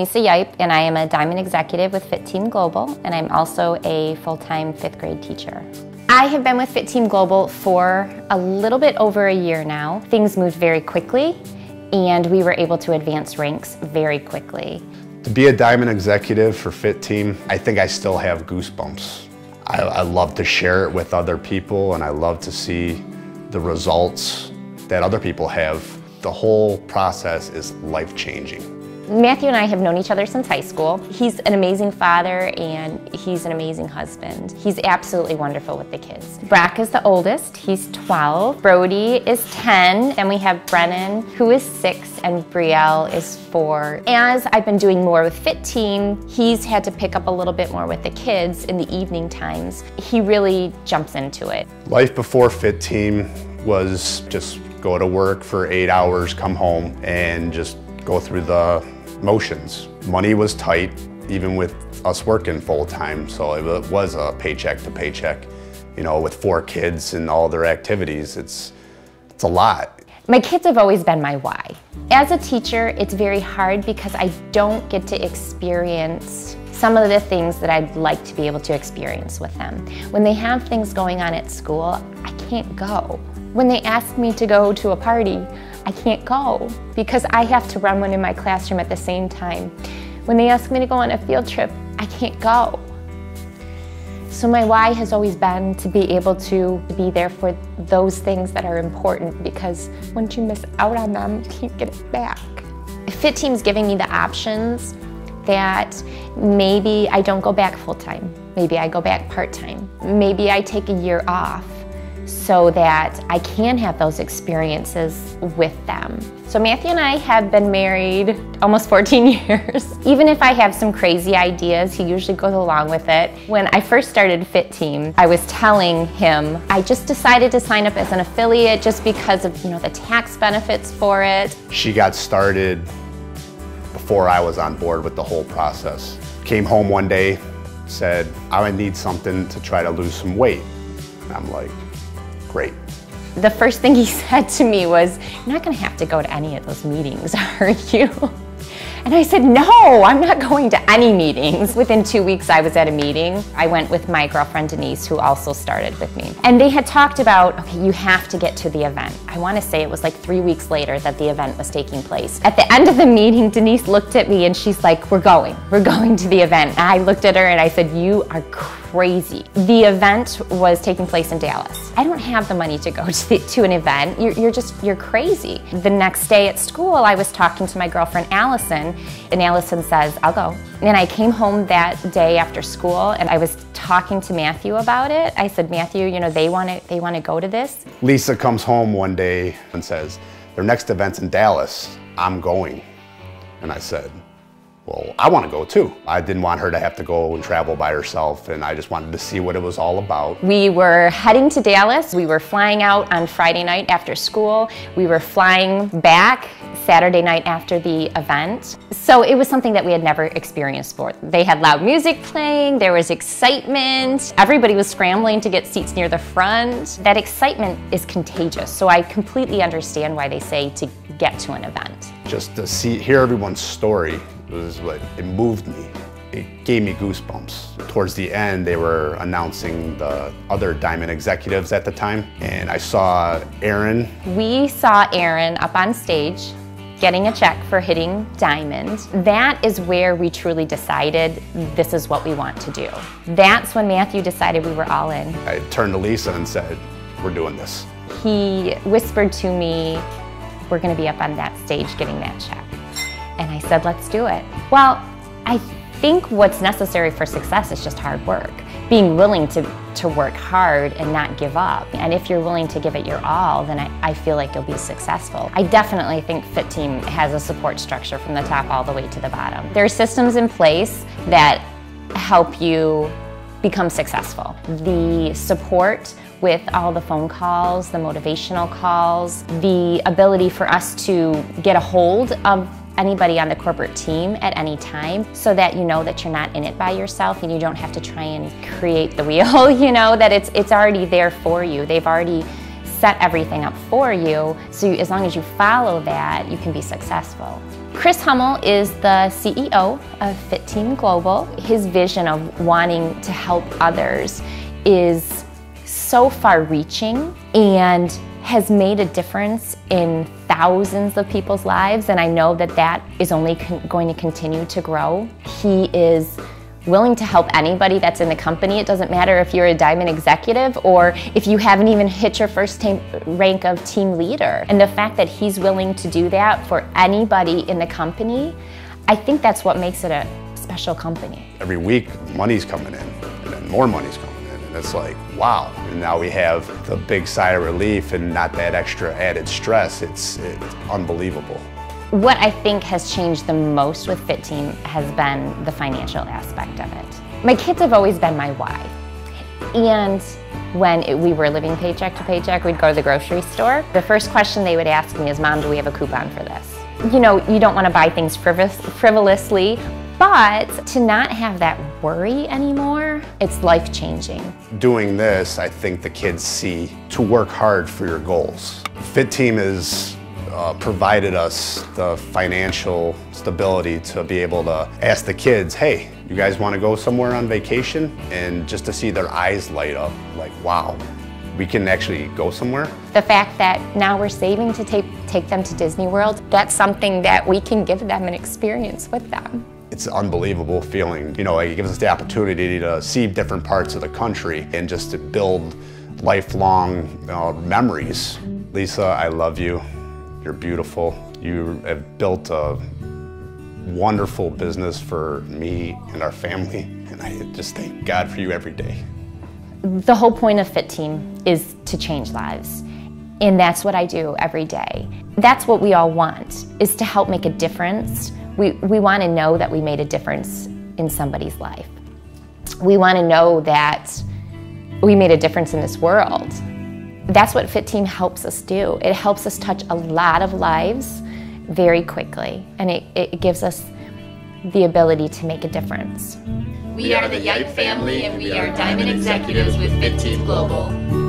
Lisa Yeip, and I am a Diamond Executive with FITTEAM Global, and I'm also a full-time 5th grade teacher. I have been with FITTEAM Global for a little bit over a year now. Things moved very quickly, and we were able to advance ranks very quickly. To be a Diamond Executive for FITTEAM, I think I still have goosebumps. I love to share it with other people, and I love to see the results that other people have. The whole process is life-changing. Matthew and I have known each other since high school. He's an amazing father and he's an amazing husband. He's absolutely wonderful with the kids. Brock is the oldest, he's 12. Brody is 10, and we have Brennan, who is 6, and Brielle is 4. As I've been doing more with FITTEAM, he's had to pick up a little bit more with the kids in the evening times. He really jumps into it. Life before FITTEAM was just go to work for 8 hours, come home, and just go through the motions. Money was tight, even with us working full time, so it was a paycheck to paycheck. You know, with 4 kids and all their activities, it's a lot. My kids have always been my why. As a teacher, it's very hard because I don't get to experience some of the things that I'd like to be able to experience with them. When they have things going on at school, I can't go. When they ask me to go to a party, I can't go because I have to run one in my classroom at the same time. When they ask me to go on a field trip, I can't go. So my why has always been to be able to be there for those things that are important, because once you miss out on them, you can't get it back. FITTEAM's giving me the options that maybe I don't go back full-time, maybe I go back part-time, maybe I take a year off, so that I can have those experiences with them. So Matthew and I have been married almost 14 years. Even if I have some crazy ideas, he usually goes along with it. When I first started FITTEAM, I was telling him, I just decided to sign up as an affiliate just because of, you know, the tax benefits for it. She got started before I was on board with the whole process. Came home one day, said, I need something to try to lose some weight. And I'm like, great. The first thing he said to me was, you're not going to have to go to any of those meetings, are you? And I said, no, I'm not going to any meetings. Within 2 weeks, I was at a meeting. I went with my girlfriend, Denise, who also started with me. And they had talked about, okay, you have to get to the event. I want to say it was like 3 weeks later that the event was taking place. At the end of the meeting, Denise looked at me and she's like, we're going to the event. And I looked at her and I said, you are crazy. The event was taking place in Dallas. I don't have the money to go to an event. You're crazy. The next day at school, I was talking to my girlfriend, Allison, and Allison says, I'll go. And I came home that day after school and I was talking to Matthew about it. I said, Matthew, you know, they want to go to this. Lisa comes home one day and says, their next event's in Dallas, I'm going. And I said, well, I want to go too. I didn't want her to have to go and travel by herself, and I just wanted to see what it was all about. We were heading to Dallas. We were flying out on Friday night after school. We were flying back Saturday night after the event. So it was something that we had never experienced before. They had loud music playing, there was excitement, everybody was scrambling to get seats near the front. That excitement is contagious, so I completely understand why they say to get to an event. Just to hear everyone's story, it moved me. It gave me goosebumps. Towards the end, they were announcing the other Diamond Executives at the time, and I saw Aaron. We saw Aaron up on stage getting a check for hitting Diamond. That is where we truly decided this is what we want to do. That's when Matthew decided we were all in. I turned to Lisa and said, we're doing this. He whispered to me, we're gonna be up on that stage getting that check. And I said, let's do it. Well, I think what's necessary for success is just hard work. Being willing to work hard and not give up. And if you're willing to give it your all, then I feel like you'll be successful. I definitely think FITTEAM has a support structure from the top all the way to the bottom. There are systems in place that help you become successful. The support with all the phone calls, the motivational calls, the ability for us to get a hold of anybody on the corporate team at any time, so that you know that you're not in it by yourself and you don't have to try and create the wheel, you know, that it's already there for you. They've already set everything up for you, so as long as you follow that, you can be successful. Chris Hummel is the CEO of FITTEAM Global. His vision of wanting to help others is so far-reaching and has made a difference in thousands of people's lives, and I know that that is only going to continue to grow. He is willing to help anybody that's in the company. It doesn't matter if you're a Diamond Executive or if you haven't even hit your first rank of team leader. And the fact that he's willing to do that for anybody in the company, I think that's what makes it a special company. Every week, money's coming in, and then more money's coming in, and it's like, wow. And now we have the big sigh of relief and not that extra added stress. It's unbelievable. What I think has changed the most with FITTEAM has been the financial aspect of it. My kids have always been my why. And when we were living paycheck to paycheck, we'd go to the grocery store. The first question they would ask me is, Mom, do we have a coupon for this? You know, you don't want to buy things frivolously, but to not have that worry anymore, it's life-changing. Doing this, I think the kids see to work hard for your goals. FITTEAM has provided us the financial stability to be able to ask the kids, hey, you guys want to go somewhere on vacation? And just to see their eyes light up, like, wow, we can actually go somewhere. The fact that now we're saving to take them to Disney World, that's something that we can give them an experience with them. It's an unbelievable feeling. You know, it gives us the opportunity to see different parts of the country and just to build lifelong memories. Lisa, I love you. You're beautiful. You have built a wonderful business for me and our family, and I just thank God for you every day. The whole point of FITTEAM is to change lives, and that's what I do every day. That's what we all want, is to help make a difference. We want to know that we made a difference in somebody's life. We want to know that we made a difference in this world. That's what FITTEAM helps us do. It helps us touch a lot of lives very quickly, and it gives us the ability to make a difference. We are the Yeip family, and we are Diamond Executives with FITTEAM Global.